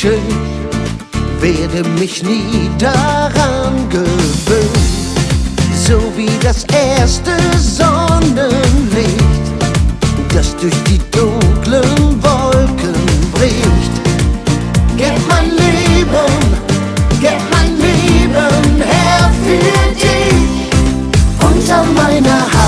schön, werde mich nie daran gewöhnen. So wie das erste Sonnenlicht, das durch die dunklen Wolken bricht. Gib mein Leben, gib mein Leben her für dich, unter meiner Haut.